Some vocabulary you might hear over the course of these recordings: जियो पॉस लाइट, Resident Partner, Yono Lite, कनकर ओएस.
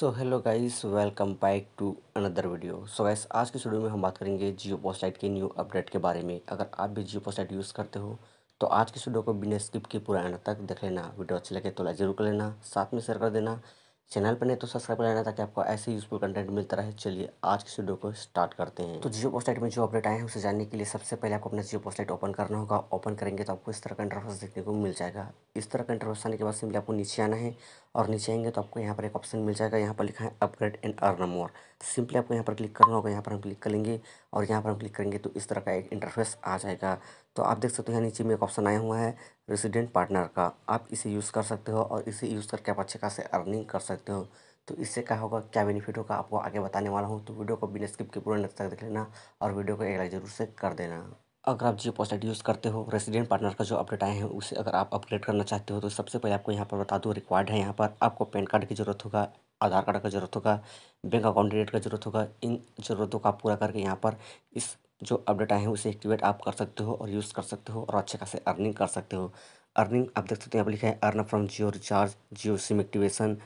So hello guys, welcome back to another video. So guys, आज के video में हम बात करेंगे जियो पॉस लाइट के न्यू अपडेट के बारे में। अगर आप भी जियो पॉस लाइट यूज़ करते हो तो आज के वीडियो को बिना स्किप किए पूरा एंड तक देख लेना। वीडियो अच्छी लगे तो लाइक जरूर कर लेना, साथ में शेयर कर देना, चैनल पर नहीं तो सब्सक्राइब कर लेना ताकि आपको ऐसे यूजफुल कंटेंट मिलता रहे। चलिए आज की वीडियो को स्टार्ट करते हैं। तो जियो पॉस लाइट में जो अपडेट आए हैं उसे जानने के लिए सबसे पहले आपको अपना जियो पॉस लाइट ओपन करना होगा। ओपन करेंगे तो आपको इस तरह का इंटरफेस देखने को मिल जाएगा। इस तरह का इंटरफेस आने के बाद सिंपली आपको नीचे आना है और नीचे आएंगे तो आपको यहाँ पर एक ऑप्शन मिल जाएगा। यहाँ पर लिखा है upgrade and earn more. Simply आपको यहाँ पर क्लिक करना होगा। यहाँ पर हम क्लिक करेंगे और यहाँ पर हम क्लिक करेंगे तो इस तरह का एक इंटरफेस आ जाएगा। तो आप देख सकते हो यहाँ नीचे में एक ऑप्शन आया हुआ है रेसिडेंट पार्टनर का। आप इसे यूज़ कर सकते हो और इसे यूज़ करके आप अच्छे खासे अर्निंग कर सकते हो। तो इससे क्या होगा, क्या बेनिफिट होगा, आपको आगे बताने वाला हूँ। तो वीडियो को बिना स्किप के पूरा तक देख लेना और वीडियो को एक लाइक जरूर से कर देना। अगर आप जियो पॉस लाइट यूज़ करते हो, रेसिडेंट पार्टनर का जो अपडेट आए हैं उसे अगर आप अपग्रेड करना चाहते हो तो सबसे पहले आपको यहाँ पर बता दूँ रिक्वायर्ड है। यहाँ पर आपको पैन कार्ड की ज़रूरत होगा, आधार कार्ड का ज़रूरत होगा, बैंक अकाउंट डिटेल का ज़रूरत होगा। इन ज़रूरतों का पूरा करके यहाँ पर इस जो अपडेट आए हैं उसे एक्टिवेट आप कर सकते हो और यूज़ कर सकते हो और अच्छे खासे अर्निंग कर सकते हो। अर्निंग आप देख सकते हो यहाँ पर लिखा है earn from Jio recharge, Jio SIM activation,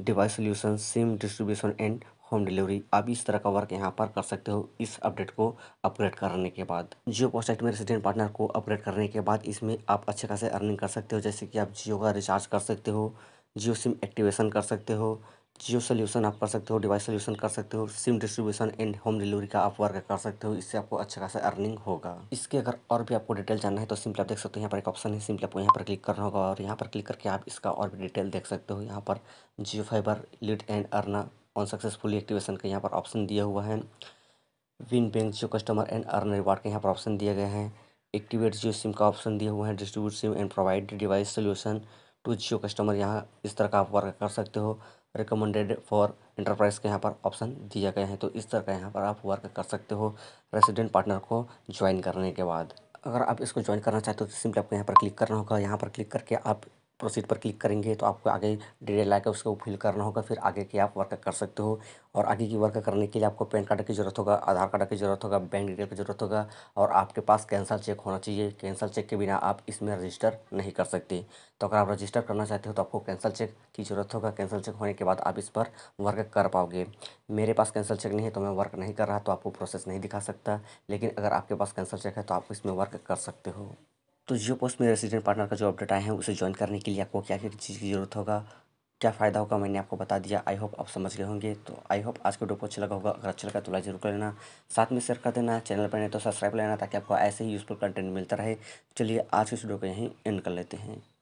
device solution, SIM distribution and home delivery. आप इस तरह का वर्क यहाँ पर कर सकते हो। इस अपडेट को अपग्रेड करने के बाद जियो पॉस लाइट में रेसिडेंट पार्टनर को अपग्रेड करने के बाद इसमें आप अच्छे खासे अर्निंग कर सकते हो। जैसे कि आप जियो का रिचार्ज कर सकते हो, जियो सिम एक्टिवेशन कर सकते हो, जियो सोल्यूशन आप कर सकते हो, डिवाइस सोल्यूशन कर सकते हो, SIM distribution and home delivery का आप वर्क कर सकते हो। इससे आपको अच्छा खासा अर्निंग होगा। इसके अगर और भी आपको डिटेल जानना है तो सिंपली आप देख सकते हो यहाँ पर एक ऑप्शन है। सिंपली आपको यहाँ पर क्लिक करना होगा और यहाँ पर क्लिक करके आप इसका और भी डिटेल देख सकते हो। यहाँ पर Jio fiber lead and earn on successfully activation का यहाँ पर ऑप्शन दिया हुआ है। Win back Jio customer and earn reward का यहाँ पर ऑप्शन दिया गया है। एक्टिवेट जियो सिम का ऑप्शन दिया हुआ है। Distribute SIM and provide device solution to Jio customer, यहाँ इस तरह का आप वर्क कर सकते हो। रिकमेंडेड फॉर इंटरप्राइज का यहाँ पर ऑप्शन दिया गया है। तो इस तरह का यहाँ पर आप वर्क कर सकते हो रेसिडेंट पार्टनर को ज्वाइन करने के बाद। अगर आप इसको ज्वाइन करना चाहते हो तो सिंपली आपको यहाँ पर क्लिक करना होगा। यहाँ पर क्लिक करके आप प्रोसीड पर क्लिक करेंगे तो आपको आगे डिटेल आकर उसको फिल करना होगा। फिर आगे की आप वर्क कर सकते हो और आगे की वर्क करने के लिए आपको पैन कार्ड की ज़रूरत होगा, आधार कार्ड की ज़रूरत होगा, बैंक डिटेल की ज़रूरत होगा और आपके पास कैंसल चेक होना चाहिए। कैंसल चेक के बिना आप इसमें रजिस्टर नहीं कर सकते। तो अगर आप रजिस्टर करना चाहते हो तो आपको कैंसल चेक की ज़रूरत होगा। कैंसल चेक होने के बाद आप इस पर वर्क कर पाओगे। मेरे पास कैंसल चेक नहीं है तो मैं वर्क नहीं कर रहा, तो आपको प्रोसेस नहीं दिखा सकता। लेकिन अगर आपके पास कैंसल चेक है तो आप इसमें वर्क कर सकते हो। तो जियो पॉस में रेसिडेंट पार्टनर का जो अपडेट आए हैं उसे ज्वाइन करने के लिए आपको क्या क्या चीज़ की ज़रूरत होगा, क्या फ़ायदा होगा, मैंने आपको बता दिया। आई होप आप समझ गए होंगे। तो आई होप आज के वीडियो को अच्छा लगा होगा। अगर अच्छा लगा तो लाइक जरूर कर लेना, साथ में शेयर कर देना, चैनल पर नहीं तो सब्सक्राइब कर लेना ताकि आपको ऐसे ही यूज़फुल कंटेंट मिलता रहे। चलिए आज के वीडियो को यहीं एंड कर लेते हैं।